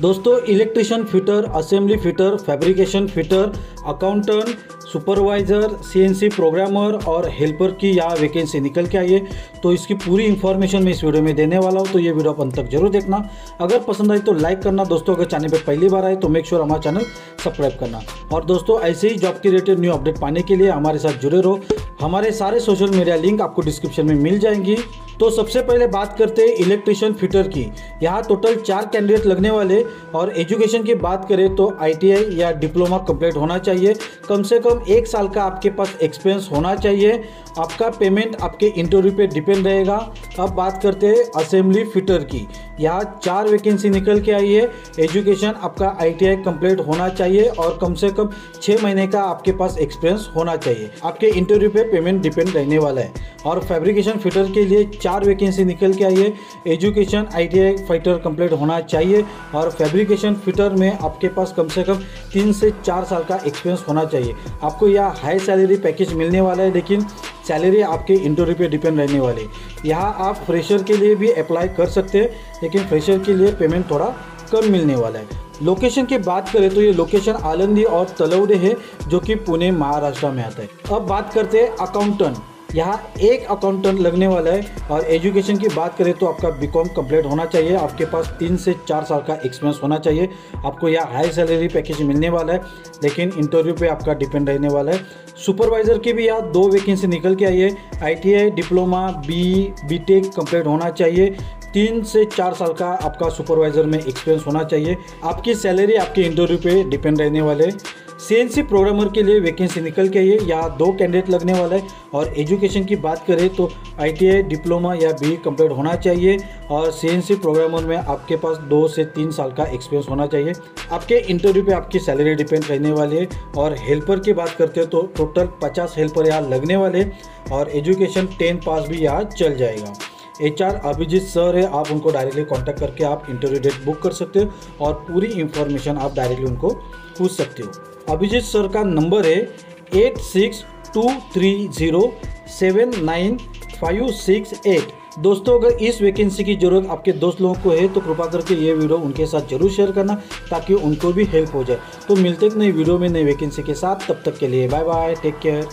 दोस्तों electrician fitter, assembly fitter, fabrication fitter, accountant, supervisor, CNC programmer और helper की यहाँ वैकेंसी निकल के आई है। तो इसकी पूरी इन्फॉर्मेशन मैं इस वीडियो में देने वाला हूँ, तो ये वीडियो आप अंत तक जरूर देखना। अगर पसंद आए तो लाइक करना दोस्तों, अगर चैनल पर पहली बार आए तो मेक श्योर हमारा चैनल सब्सक्राइब करना। और दोस्तों ऐसे ही जॉब के रिलेटेड न्यू अपडेट पाने के लिए हमारे साथ जुड़े रहो। हमारे सारे सोशल मीडिया लिंक आपको डिस्क्रिप्शन में मिल जाएंगी। तो सबसे पहले बात करते हैं इलेक्ट्रिशियन फिटर की। यहाँ टोटल 4 कैंडिडेट लगने वाले। और एजुकेशन की बात करें तो ITI या डिप्लोमा कंप्लीट होना चाहिए, कम से कम 1 साल का आपके पास एक्सपीरियंस होना चाहिए। आपका पेमेंट आपके इंटरव्यू पे डिपेंड रहेगा। अब बात करते हैं असेंबली फिटर की। यहाँ 4 वैकेंसी निकल के आई है। एजुकेशन आपका ITI कंप्लीट होना चाहिए और कम से कम 6 महीने का आपके पास एक्सपीरियंस होना चाहिए। आपके इंटरव्यू पे पेमेंट डिपेंड रहने वाला है। और फैब्रिकेशन फिटर के लिए 4 वैकेंसी निकल के आई है। एजुकेशन ITI फाइटर कंप्लीट होना चाहिए और फैब्रिकेशन फिटर में आपके पास कम से कम 3 से 4 साल का एक्सपीरियंस होना चाहिए। आपको यह हाई सैलरी पैकेज मिलने वाला है, लेकिन सैलरी आपके इंटरव्यू पे डिपेंड रहने वाले। यहाँ आप फ्रेशर के लिए भी अप्लाई कर सकते हैं, लेकिन फ्रेशर के लिए पेमेंट थोड़ा कम मिलने वाला है। लोकेशन की बात करें तो ये लोकेशन आलंदी और तलवड़े है, जो कि पुणे महाराष्ट्र में आता है। अब बात करते हैं अकाउंटेंट। यहाँ 1 अकाउंटेंट लगने वाला है। और एजुकेशन की बात करें तो आपका B-Com कंप्लीट होना चाहिए, आपके पास 3 से 4 साल का एक्सपीरियंस होना चाहिए। आपको यहाँ हाई सैलरी पैकेज मिलने वाला है, लेकिन इंटरव्यू पे आपका डिपेंड रहने वाला है। सुपरवाइज़र की भी यहाँ 2 वैकेंसी निकल के आई है। ITI डिप्लोमा B-Tech कंप्लीट होना चाहिए, 3 से 4 साल का आपका सुपरवाइज़र में एक्सपीरियंस होना चाहिए। आपकी सैलरी आपके इंटरव्यू पे डिपेंड रहने वाले। CNC प्रोग्रामर के लिए वैकेंसी निकल के आई है। यहाँ 2 कैंडिडेट लगने वाला है। और एजुकेशन की बात करें तो ITI डिप्लोमा या BE कंप्लीट होना चाहिए और CNC प्रोग्रामर में आपके पास 2 से 3 साल का एक्सपीरियंस होना चाहिए। आपके इंटरव्यू पे आपकी सैलरी डिपेंड रहने वाली है। और हेल्पर की बात करते हैं तो टोटल 50 हेल्पर यहाँ लगने वाले। और एजुकेशन 10 पास भी यहाँ चल जाएगा। HR अभिजीत सर है, आप उनको डायरेक्टली कांटेक्ट करके आप इंटरव्यू डेट बुक कर सकते हो और पूरी इंफॉर्मेशन आप डायरेक्टली उनको पूछ सकते हो। अभिजीत सर का नंबर है 8623079568। दोस्तों अगर इस वैकेंसी की ज़रूरत आपके दोस्त लोगों को है तो कृपा करके ये वीडियो उनके साथ जरूर शेयर करना, ताकि उनको भी हेल्प हो जाए। तो मिलते हैं नई वीडियो में नई वैकेंसी के साथ। तब तक के लिए बाय बाय, टेक केयर।